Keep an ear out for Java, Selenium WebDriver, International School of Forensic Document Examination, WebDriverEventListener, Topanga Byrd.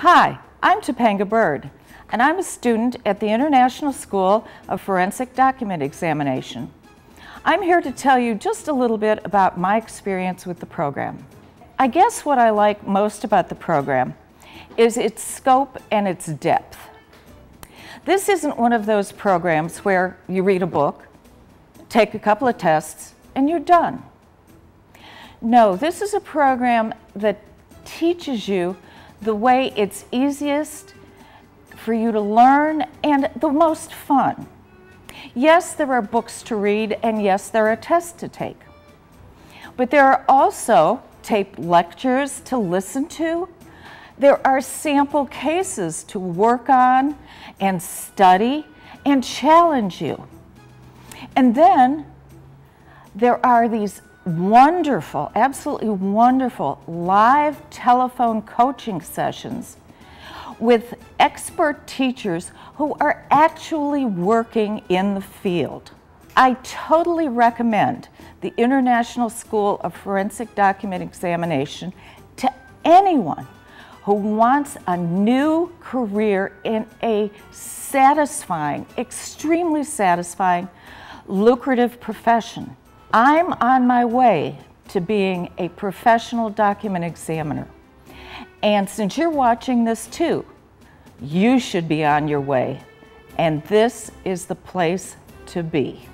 Hi, I'm Topanga Byrd, and I'm a student at the International School of Forensic Document Examination. I'm here to tell you just a little bit about my experience with the program. I guess what I like most about the program is its scope and its depth. This isn't one of those programs where you read a book, take a couple of tests, and you're done. No, this is a program that teaches you the way it's easiest for you to learn and the most fun. Yes, there are books to read, and yes, there are tests to take. But there are also tape lectures to listen to. There are sample cases to work on and study and challenge you. And then there are these wonderful, absolutely wonderful live telephone coaching sessions with expert teachers who are actually working in the field. I totally recommend the International School of Forensic Document Examination to anyone who wants a new career in a satisfying, extremely satisfying, lucrative profession. I'm on my way to being a professional document examiner. And since you're watching this too, you should be on your way. And this is the place to be.